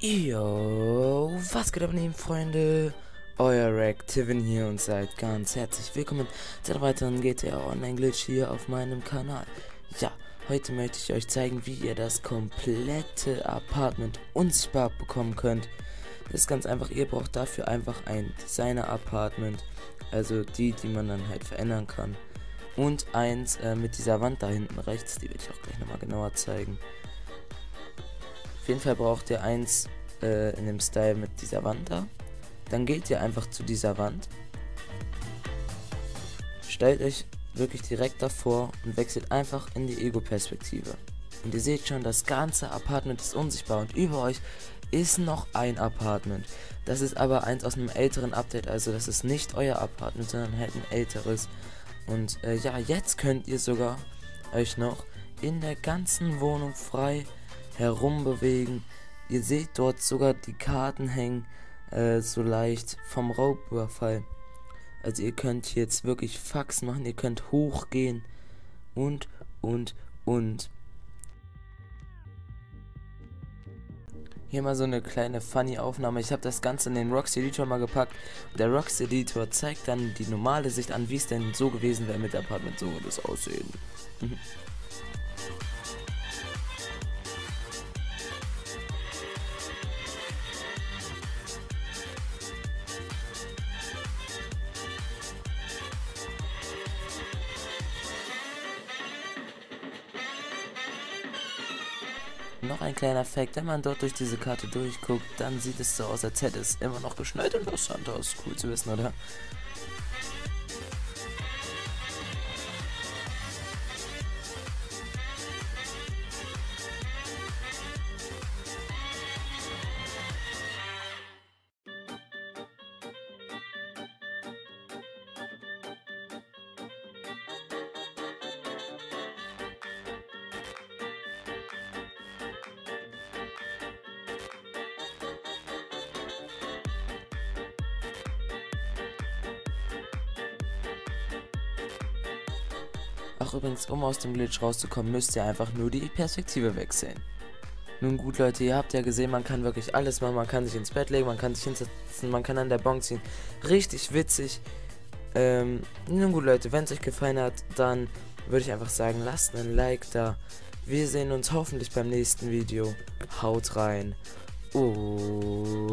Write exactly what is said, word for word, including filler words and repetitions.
Yo, was geht ab, lieben Freunde? Euer Rectivin hier und seid ganz herzlich willkommen zu einer weiteren G T A Online Glitch hier auf meinem Kanal. Ja, heute möchte ich euch zeigen, wie ihr das komplette Apartment unsichtbar bekommen könnt. Das ist ganz einfach, ihr braucht dafür einfach ein Designer-Apartment, also die, die man dann halt verändern kann. Und eins äh, mit dieser Wand da hinten rechts, die werde ich auch gleich nochmal genauer zeigen. Auf jeden Fall braucht ihr eins äh, in dem Style mit dieser Wand da. Dann geht ihr einfach zu dieser Wand, stellt euch wirklich direkt davor und wechselt einfach in die Ego-Perspektive. Und ihr seht schon, das ganze Apartment ist unsichtbar und über euch ist noch ein Apartment. Das ist aber eins aus einem älteren Update, also das ist nicht euer Apartment, sondern halt ein älteres. Und äh, ja, jetzt könnt ihr sogar euch noch in der ganzen Wohnung frei herumbewegen. Ihr seht dort sogar die Karten hängen, äh, so leicht vom Raubüberfall. Also ihr könnt jetzt wirklich Fax machen, ihr könnt hochgehen und, und, und. Hier mal so eine kleine funny Aufnahme. Ich habe das Ganze in den Roxy Editor mal gepackt. Der Roxy Editor zeigt dann die normale Sicht an, wie es denn so gewesen wäre mit der Apartment. So würde das aussehen. Noch ein kleiner Fact, wenn man dort durch diese Karte durchguckt, dann sieht es so aus, als hätte es immer noch geschneit in Los Santos. Cool zu wissen, oder? Auch übrigens, um aus dem Glitch rauszukommen, müsst ihr einfach nur die Perspektive wechseln. Nun gut, Leute, ihr habt ja gesehen, man kann wirklich alles machen. Man kann sich ins Bett legen, man kann sich hinsetzen, man kann an der Bank ziehen. Richtig witzig. Ähm, nun gut, Leute, wenn es euch gefallen hat, dann würde ich einfach sagen, lasst einen Like da. Wir sehen uns hoffentlich beim nächsten Video. Haut rein. Oh.